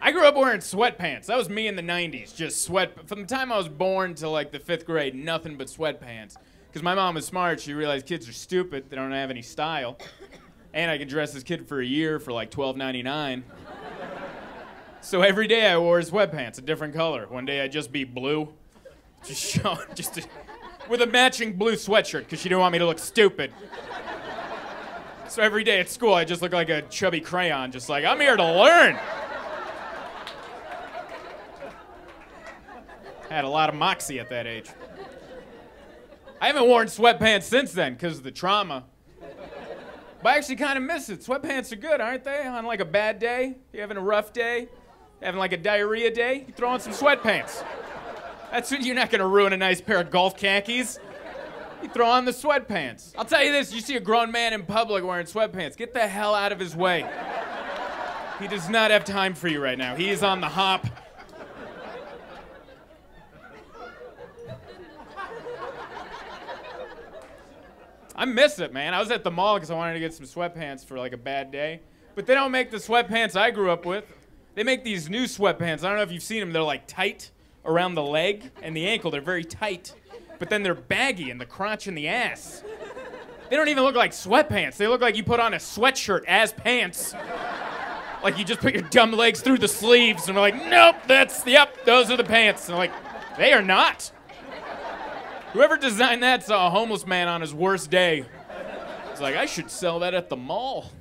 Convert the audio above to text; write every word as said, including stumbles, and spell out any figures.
I grew up wearing sweatpants. That was me in the nineties, just sweat. From the time I was born to like the fifth grade, nothing but sweatpants. Because my mom was smart. She realized kids are stupid. They don't have any style. And I could dress this kid for a year for like twelve ninety-nine. So every day I wore sweatpants, a different color. One day I'd just be blue. Just showing, just to, with a matching blue sweatshirt, because she didn't want me to look stupid. So every day at school I just look like a chubby crayon, just like, I'm here to learn. I had a lot of moxie at that age. I haven't worn sweatpants since then because of the trauma. But I actually kind of miss it. Sweatpants are good, aren't they? On like a bad day, you're having a rough day, having like a diarrhea day, you throw on some sweatpants. That's when you're not going to ruin a nice pair of golf khakis. You throw on the sweatpants. I'll tell you this, you see a grown man in public wearing sweatpants, get the hell out of his way. He does not have time for you right now. He is on the hop. I miss it, man. I was at the mall because I wanted to get some sweatpants for like a bad day. But they don't make the sweatpants I grew up with. They make these new sweatpants. I don't know if you've seen them. They're like tight around the leg and the ankle. They're very tight. But then they're baggy in the crotch and the ass. They don't even look like sweatpants. They look like you put on a sweatshirt as pants. Like you just put your dumb legs through the sleeves and we're like, nope, that's, yep, those are the pants. And they're like, they are not. Whoever designed that saw a homeless man on his worst day. He's like, I should sell that at the mall.